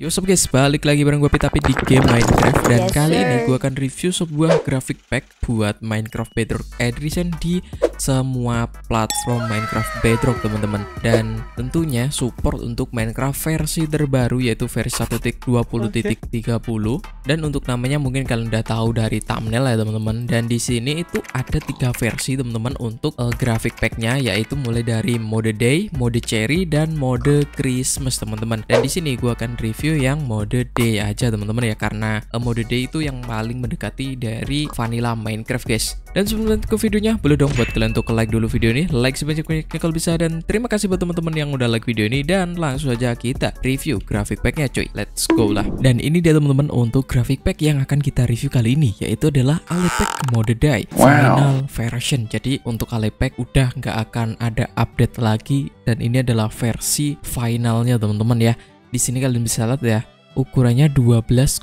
Yo sob guys, balik lagi bareng gue Pitapi di game Minecraft. Dan kali ini gue akan review sebuah graphic pack buat Minecraft Bedrock Edition di semua platform Minecraft Bedrock teman-teman. Dan tentunya support untuk Minecraft versi terbaru yaitu versi 1.20.30. Dan untuk namanya mungkin kalian udah tahu dari thumbnail ya teman-teman. Dan di sini itu ada 3 versi teman-teman untuk graphic packnya, yaitu mulai dari mode day, mode cherry, dan mode Christmas teman-teman. Dan di sini gue akan review yang mode day aja teman-teman ya, karena mode day itu yang paling mendekati dari vanilla Minecraft guys. Dan sebelum lanjut ke videonya, boleh dong buat kalian untuk like dulu video ini, like sebanyak-banyaknya kalau bisa, dan terima kasih buat teman-teman yang udah like video ini. Dan langsung aja kita review graphic packnya cuy, let's go lah. Dan ini dia teman-teman untuk graphic pack yang akan kita review kali ini, yaitu adalah Alepack Mode Day Final Version. Jadi untuk Alepack udah nggak akan ada update lagi, dan ini adalah versi finalnya teman-teman ya. Di sini kalian bisa lihat ya, ukurannya 12,3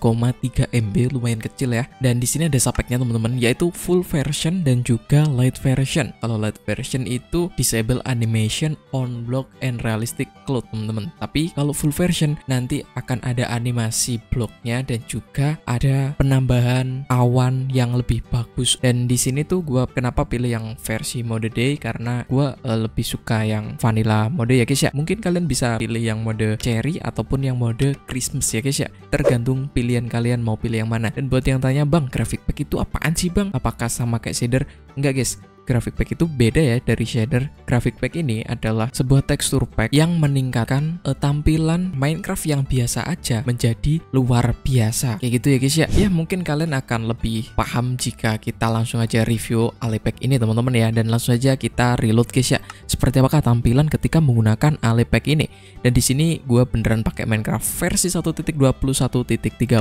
MB, lumayan kecil ya. Dan di sini ada subpacknya teman-teman, yaitu full version dan juga light version. Kalau light version itu disable animation on block and realistic cloud teman-teman. Tapi kalau full version nanti akan ada animasi blocknya dan juga ada penambahan awan yang lebih bagus. Dan di sini tuh gua kenapa pilih yang versi mode day, karena gua lebih suka yang vanilla mode ya guys ya. Mungkin kalian bisa pilih yang mode cherry ataupun yang mode Christmas ya guys ya, tergantung pilihan kalian mau pilih yang mana. Dan buat yang tanya, bang graphic pack itu apaan sih bang, apakah sama kayak shader? Enggak guys, graphic pack itu beda ya dari shader. Graphic pack ini adalah sebuah tekstur pack yang meningkatkan tampilan Minecraft yang biasa aja menjadi luar biasa, kayak gitu ya guys ya. Ya mungkin kalian akan lebih paham jika kita langsung aja review Alepack ini teman-teman ya. Dan langsung aja kita reload guys ya, seperti apakah tampilan ketika menggunakan Alepack ini. Dan di sini gue beneran pakai Minecraft versi 1.20.1.30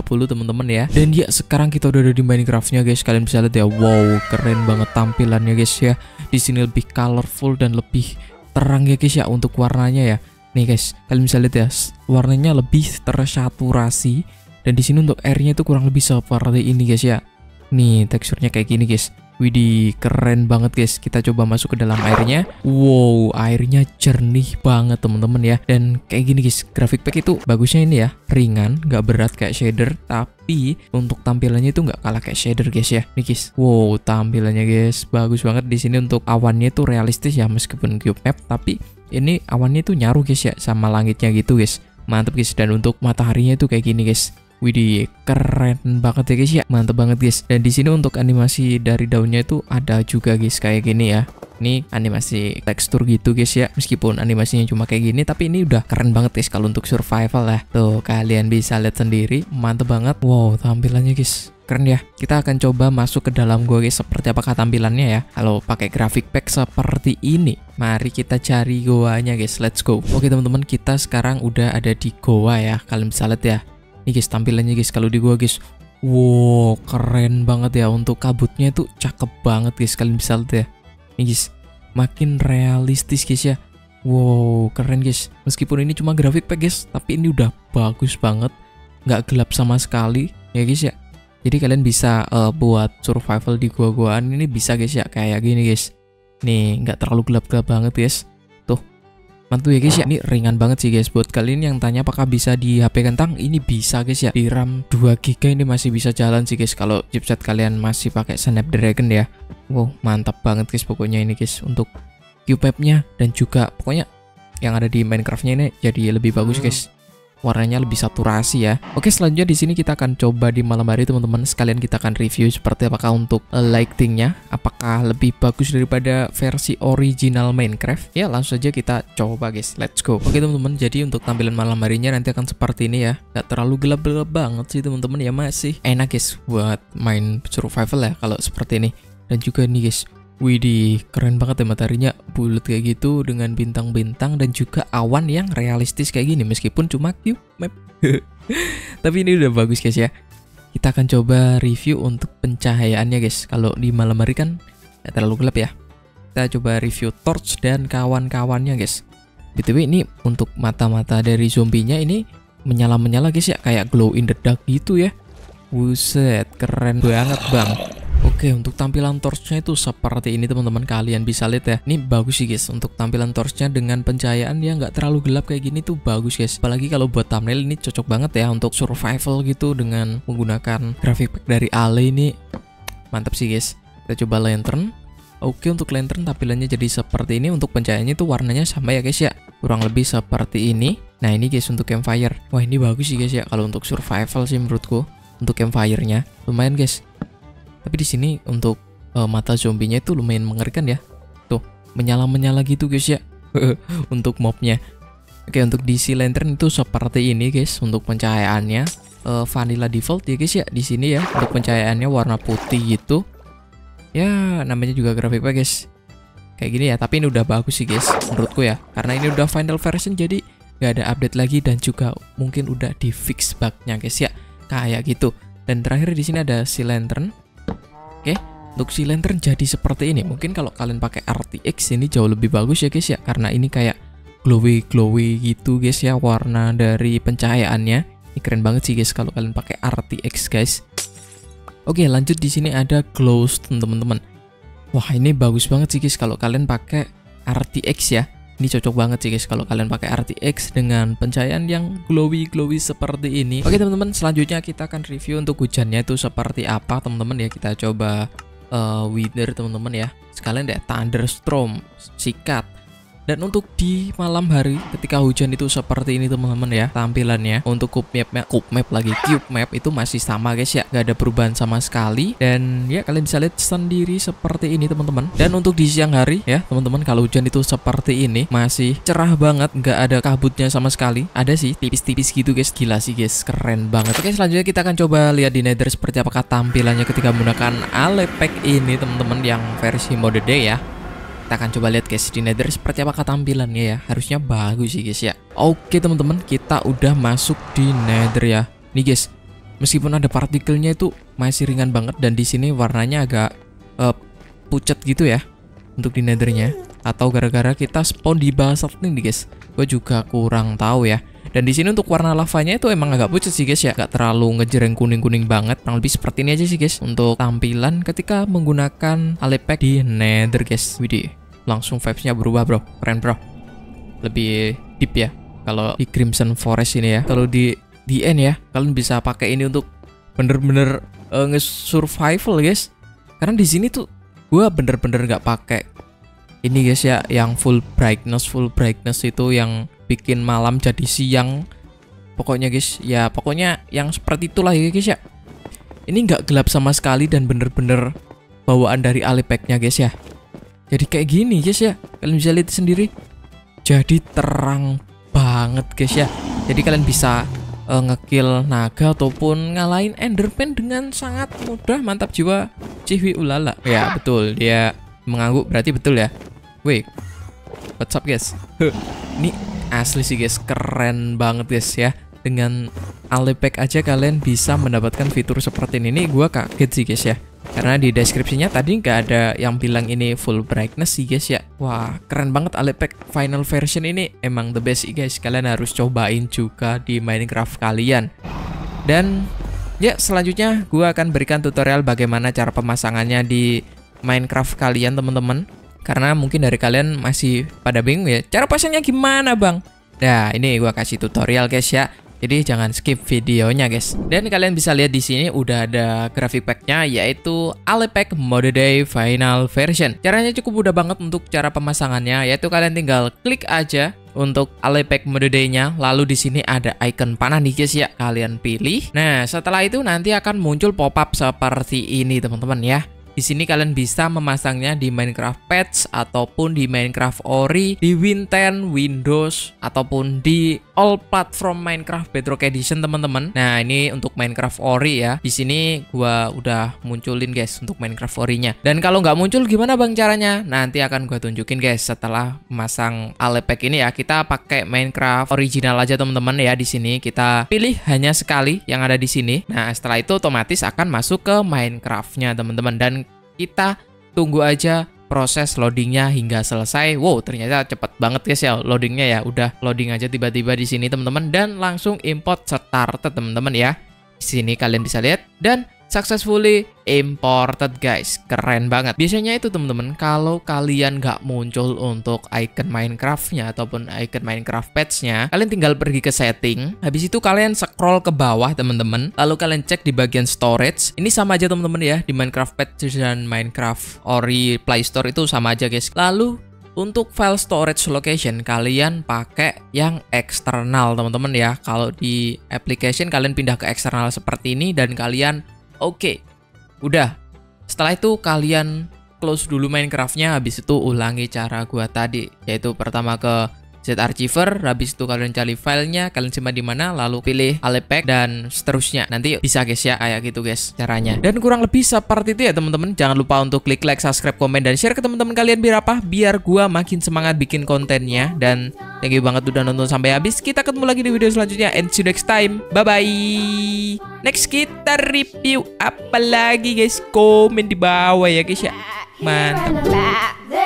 teman-teman ya. Dan ya sekarang kita udah ada di Minecraftnya guys, kalian bisa lihat ya, wow keren banget tampilannya guys ya. Di sini lebih colorful dan lebih terang ya guys ya untuk warnanya ya. Nih guys, kalian bisa lihat ya, warnanya lebih tersaturasi. Dan di sini untuk airnya itu kurang lebih seperti ini guys ya. Nih teksturnya kayak gini guys. Widih, keren banget guys. Kita coba masuk ke dalam airnya. Wow, airnya jernih banget teman-teman ya. Dan kayak gini guys, graphic pack itu bagusnya ini ya, ringan, nggak berat kayak shader, tapi untuk tampilannya itu nggak kalah kayak shader guys ya. Nih guys, wow tampilannya guys, bagus banget. Di sini untuk awannya itu realistis ya, meskipun cube map, tapi ini awannya itu nyaru guys ya, sama langitnya gitu guys. Mantap guys. Dan untuk mataharinya itu kayak gini guys. Widih, keren banget ya guys ya, mantep banget guys. Dan di sini untuk animasi dari daunnya itu ada juga guys, kayak gini ya. Ini animasi tekstur gitu guys ya, meskipun animasinya cuma kayak gini, tapi ini udah keren banget guys kalau untuk survival ya. Tuh kalian bisa lihat sendiri, mantep banget. Wow tampilannya guys, keren ya. Kita akan coba masuk ke dalam gua guys, seperti apakah tampilannya ya kalau pakai graphic pack seperti ini. Mari kita cari goanya guys, let's go. Oke teman-teman, kita sekarang udah ada di goa ya, kalian bisa lihat ya. Ini guys tampilannya guys kalau di gua guys. Wow keren banget ya, untuk kabutnya itu cakep banget guys, kalian bisa lihat ya. Ini guys makin realistis guys ya. Wow keren guys, meskipun ini cuma grafik pack guys, tapi ini udah bagus banget, nggak gelap sama sekali ya guys ya. Jadi kalian bisa buat survival di gua-guaan ini bisa guys ya, kayak gini guys. Nih nggak terlalu gelap-gelap banget guys. Mantu ya guys ya, ini ringan banget sih guys. Buat kalian yang tanya apakah bisa di HP kentang, ini bisa guys ya. Di RAM 2GB ini masih bisa jalan sih guys, kalau chipset kalian masih pakai Snapdragon ya. Wow mantap banget guys pokoknya ini guys. Untuk QPAP-nya dan juga pokoknya yang ada di Minecraft-nya ini jadi lebih bagus guys, warnanya lebih saturasi ya. Oke selanjutnya di sini kita akan coba di malam hari teman-teman, sekalian kita akan review seperti apakah untuk lightingnya, apakah lebih bagus daripada versi original Minecraft ya. Langsung aja kita coba guys, let's go. Oke teman-teman, jadi untuk tampilan malam harinya nanti akan seperti ini ya, nggak terlalu gelap-gelap banget sih teman-teman ya, masih enak guys buat main survival ya kalau seperti ini. Dan juga nih guys, widih keren banget ya, mataharinya bulat kayak gitu dengan bintang-bintang dan juga awan yang realistis kayak gini, meskipun cuma cube map. Tapi ini udah bagus guys ya. Kita akan coba review untuk pencahayaannya guys, kalau di malam hari kan gak terlalu gelap ya. Kita coba review torch dan kawan-kawannya guys. BTW ini untuk mata-mata dari zombinya ini menyala-menyala guys ya, kayak glow in the dark gitu ya. Buset keren banget bang. Oke, untuk tampilan torchnya itu seperti ini teman-teman, kalian bisa lihat ya. Ini bagus sih guys, untuk tampilan torchnya dengan pencahayaan yang nggak terlalu gelap kayak gini tuh bagus guys. Apalagi kalau buat thumbnail ini cocok banget ya untuk survival gitu dengan menggunakan grafik pack dari Ale ini. Mantap sih guys. Kita coba lantern. Oke, untuk lantern tampilannya jadi seperti ini. Untuk pencahayaannya tuh warnanya sama ya guys ya. Kurang lebih seperti ini. Nah ini guys untuk campfire. Wah ini bagus sih guys ya kalau untuk survival sih menurutku. Untuk campfire-nya lumayan guys. Tapi di sini untuk mata zombinya itu lumayan mengerikan ya. Tuh, menyala-menyala gitu guys ya. Untuk mobnya. Oke, untuk DC lantern itu seperti ini guys untuk pencahayaannya. Vanilla default ya guys ya di sini ya. Untuk pencahayaannya warna putih gitu. Ya, namanya juga grafiknya guys. Kayak gini ya, tapi ini udah bagus sih guys menurutku ya. Karena ini udah final version jadi nggak ada update lagi dan juga mungkin udah di fix bugnya guys ya. Kayak gitu. Dan terakhir di sini ada si lantern. Oke, untuk si lantern jadi seperti ini. Mungkin kalau kalian pakai RTX ini jauh lebih bagus ya guys ya, karena ini kayak glowy gitu guys ya, warna dari pencahayaannya. Ini keren banget sih guys kalau kalian pakai RTX guys. Oke, lanjut di sini ada glowstone teman-teman. Wah, ini bagus banget sih guys kalau kalian pakai RTX ya. Ini cocok banget sih guys kalau kalian pakai RTX dengan pencahayaan yang glowy seperti ini. Oke teman-teman, selanjutnya kita akan review untuk hujannya itu seperti apa teman-teman ya. Kita coba weather teman-teman ya. Sekalian deh thunderstorm, sikat. Dan untuk di malam hari ketika hujan itu seperti ini teman-teman ya tampilannya. Untuk cube map itu masih sama guys ya, gak ada perubahan sama sekali. Dan ya kalian bisa lihat sendiri seperti ini teman-teman. Dan untuk di siang hari ya teman-teman, kalau hujan itu seperti ini masih cerah banget, gak ada kabutnya sama sekali. Ada sih tipis-tipis gitu guys, gila sih guys, keren banget. Oke, selanjutnya kita akan coba lihat di Nether seperti apakah tampilannya ketika menggunakan Alepack ini teman-teman yang versi mode day ya. Kita akan coba lihat guys di Nether seperti apa tampilannya ya. Harusnya bagus sih guys ya. Oke teman-teman, kita udah masuk di Nether ya. Nih guys, meskipun ada partikelnya itu masih ringan banget dan di sini warnanya agak pucat gitu ya untuk di Nethernya. Atau gara-gara kita spawn di basalt nih guys. Gue juga kurang tahu ya. Dan di sini untuk warna lavanya itu emang agak pucat sih guys ya. Gak terlalu ngejereng kuning-kuning banget. Kurang lebih seperti ini aja sih guys untuk tampilan ketika menggunakan Alepack di Nether guys. Widih, langsung vibes-nya berubah bro. Keren bro. Lebih deep ya kalau di Crimson Forest ini ya. Kalau di end ya, kalian bisa pakai ini untuk bener-bener nge-survival guys. Karena di sini tuh gue bener-bener gak pakai ini guys ya, yang full brightness itu yang bikin malam jadi siang. Pokoknya guys ya, pokoknya yang seperti itulah ya guys ya. Ini nggak gelap sama sekali dan bener-bener bawaan dari Alepack-nya guys ya. Jadi kayak gini guys ya, kalian bisa lihat sendiri. Jadi terang banget guys ya. Jadi kalian bisa ngekill naga ataupun ngalahin enderman dengan sangat mudah. Mantap jiwa, ciwi ulala. Ya betul, dia mengangguk berarti betul ya. Wih, what's up guys. Ini asli sih guys, keren banget guys ya. Dengan Alepack aja kalian bisa mendapatkan fitur seperti ini. Gue kaget sih guys ya. Karena di deskripsinya tadi nggak ada yang bilang ini full brightness sih guys ya. Wah, keren banget Alepack final version ini. Emang the best sih guys. Kalian harus cobain juga di Minecraft kalian. Dan ya selanjutnya gue akan berikan tutorial bagaimana cara pemasangannya di Minecraft kalian teman-teman. Karena mungkin dari kalian masih pada bingung ya, cara pasangnya gimana bang? Nah ini gue kasih tutorial guys ya. Jadi jangan skip videonya guys. Dan kalian bisa lihat di sini udah ada grafik pack-nya yaitu Alepack Mode Day Final Version. Caranya cukup mudah banget untuk cara pemasangannya, yaitu kalian tinggal klik aja untuk Alepack Mode Day-nya, lalu di sini ada icon panah nih guys ya. Kalian pilih. Nah, setelah itu nanti akan muncul pop-up seperti ini teman-teman ya. Di sini kalian bisa memasangnya di Minecraft Patch ataupun di Minecraft Ori, di Win10, Windows, ataupun di all platform Minecraft Bedrock Edition teman-teman. Nah, ini untuk Minecraft Ori ya. Di sini gua udah munculin guys untuk Minecraft Ori-nya. Dan kalau nggak muncul gimana bang caranya? Nanti akan gua tunjukin guys setelah masang Alepack ini ya. Kita pakai Minecraft original aja teman-teman ya. Di sini kita pilih hanya sekali yang ada di sini. Nah, setelah itu otomatis akan masuk ke Minecraft-nya teman-teman. Dan kita tunggu aja proses loadingnya hingga selesai. Wow, ternyata cepet banget guys ya loadingnya ya. Udah loading aja tiba-tiba di sini teman-teman dan langsung import started teman-teman ya. Di sini kalian bisa lihat, dan successfully imported guys, keren banget. Biasanya itu teman-teman, kalau kalian nggak muncul untuk icon Minecraftnya ataupun icon Minecraft patchnya, kalian tinggal pergi ke setting, habis itu kalian scroll ke bawah teman-teman, lalu kalian cek di bagian storage. Ini sama aja teman-teman ya, di Minecraft patch dan Minecraft Ori Playstore itu sama aja guys. Lalu untuk file storage location kalian pakai yang eksternal teman-teman ya. Kalau di application kalian pindah ke eksternal seperti ini dan kalian oke, udah. Setelah itu kalian close dulu Minecraftnya, habis itu ulangi cara gua tadi, yaitu pertama ke Zarchiver, habis itu kalian cari filenya, kalian simpan di mana, lalu pilih Alepack dan seterusnya. Nanti bisa guys ya, kayak gitu guys caranya. Dan kurang lebih seperti itu ya teman-teman. Jangan lupa untuk klik like, subscribe, komen, dan share ke teman-teman kalian biar apa? Biar gua makin semangat bikin kontennya. Dan thank you banget udah nonton sampai habis. Kita ketemu lagi di video selanjutnya. And see you next time. Bye bye. Next kita review apa lagi guys? Komen di bawah ya guys ya. Mantap.